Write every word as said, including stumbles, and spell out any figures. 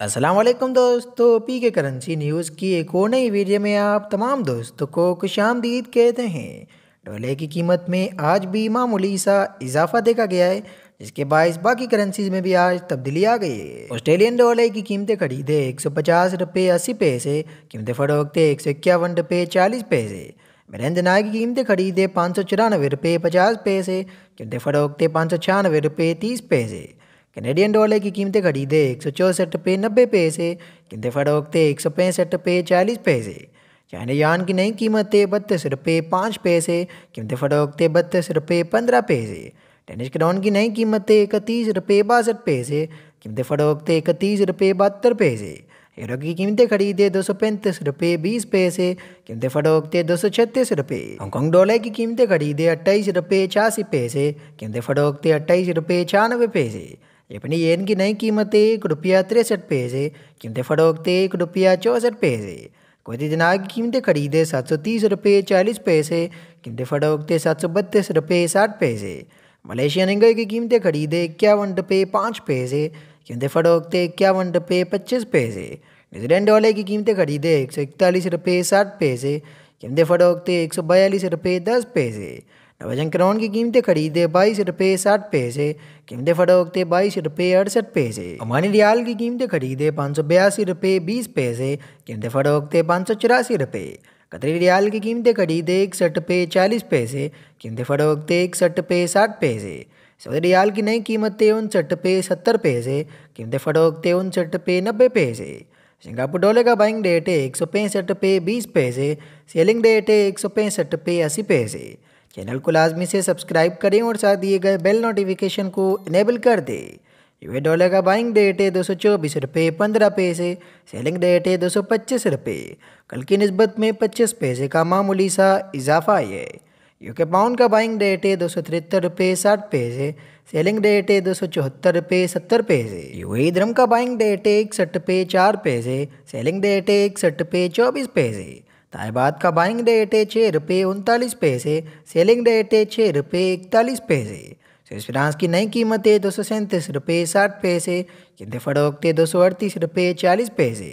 अस्सलाम वालेकुम दोस्तों, पी के करेंसी न्यूज़ की एक और नई वीडियो में आप तमाम दोस्तों को खुश आमदीद कहते हैं। डॉलर की कीमत में आज भी मामूली सा इजाफा देखा गया है, जिसके बायस बाकी करेंसीज में भी आज तब्दीली आ गई है। ऑस्ट्रेलियन डॉलर की कीमतें खरीदे एक सौ पचास रुपये अस्सी पैसे, कीमतें फरोख्ते एक सौ इक्यावन रुपये चालीस पैसे। मेरंदनाय की कीमतें खरीदे पाँच सौ चौरानवे रुपये पचास पैसे, कीमतें फरोख्ते पाँच सौ छियानवे रुपये तीस पैसे। कनेडियन डॉलर की कीमतें खरीदे एक सौ चौंसठ रुपये नब्बे पैसे, कीमतें फरोख्ते एक सौ पैंसठ रुपये चालीस पैसे। चाइना यान की नई कीमतें बत्तीस रुपये पाँच पैसे, कीमतें फरोख्ते बत्तीस रुपये पंद्रह पैसे। डेनिश क्राउन की नई कीमतें इकतीस रुपये बासठ पैसे, कीमतें फरोख्ते इकतीस रुपये बहत्तर पैसे। हीरो की कीमतें खरीदे दो सौ पैंतीस रुपये बीस पैसे, कीमतें फरोख्ते दो सौ छत्तीस रुपये। हांगकॉन्ग डॉलर की कीमतें खरीदे अट्ठाईस रुपये छियासी पैसे, कीमतें फरोख्ते अट्ठाईस रुपये छियानवे पैसे। जापानी येन की नई कीमतें एक रुपया तिरसठ पैसे, कीमतें फरोख्ते एक रुपया चौंसठ पैसे। कुवैती दिनार की कीमतें खरीदे सात सौ तीस रुपये चालीस पैसे, कीमतें फरोख्ते सात सौ बत्तीस रुपये साठ पैसे। मलेशियन रिंगल की कीमतें खरीदे इक्यावन रुपये पाँच पैसे, कीमतें फरोख्ते इक्यावन रुपये पच्चीस पैसे। न्यूजीलैंड डॉलर की कीमतें खरीदे एक सौ इकतालीस रुपये साठ पैसे, कीमतें फरोख्ते एक सौ बयालीस रुपये दस पैसे। नॉर्वेजन क्रोन की कीमतें खरीदे बाईस रुपये साठ पैसे, कीमतें फरोख्ते बाईस रुपये अड़सठ पैसे। ओमानी रियाल की कीमतें खरीदे पाँच सौ बयासी रुपये बीस पैसे, कीमतें फरोख्ते पाँच सौ चौरासी रुपये। कतरी रियाल की कीमतें खरीदे इकसठ रुपये चालीस पैसे, कीमतें फरोख्ते इकसठ रुपये साठ पैसे। सऊदी रियाल की नई कीमतें उनसठ रुपये सत्तर पैसे, कीमतें फरोख्ते उनसठ रुपये नब्बे पैसे। सिंगापुर डॉलर का बाइंग रेट है एक सौ पैंसठ रुपये बीस पैसे, सेलिंग रेट है एक सौ पैंसठ रुपये अस्सी पैसे। चैनल को लाजमी से सब्सक्राइब करें और साथ दिए गए बेल नोटिफिकेशन को इनेबल कर दें। यूएस डॉलर का बाइंग रेट है दो सौ चौबीस रुपये पंद्रह पैसे, सेलिंग रेट है दो सौ पच्चीस रुपये, कल की नस्बत में पच्चीस पैसे का मामूली सा इजाफा है। यूके पाउंड का बाइंग रेट है दो सौ तिहत्तर रुपये साठ पैसे, सेलिंग रेट है दो सौ चौहत्तर रुपये सत्तर पैसे। यूएई दिरहम का बाइंग रेट है इकसठ रुपये चार पैसे, सेलिंग रेट है इकसठ रुपये चौबीस पैसे। ताइबात का बाइंग रेट है छः रुपये उनतालीस पैसे, सेलिंग रेट है छः रुपये इकतालीस पैसे। स्विस फ्रांस की नई कीमतें दो सौ सैंतीस रुपये साठ पैसे, कीमतें फरोख्ते दो सौ अड़तीस रुपये चालीस पैसे।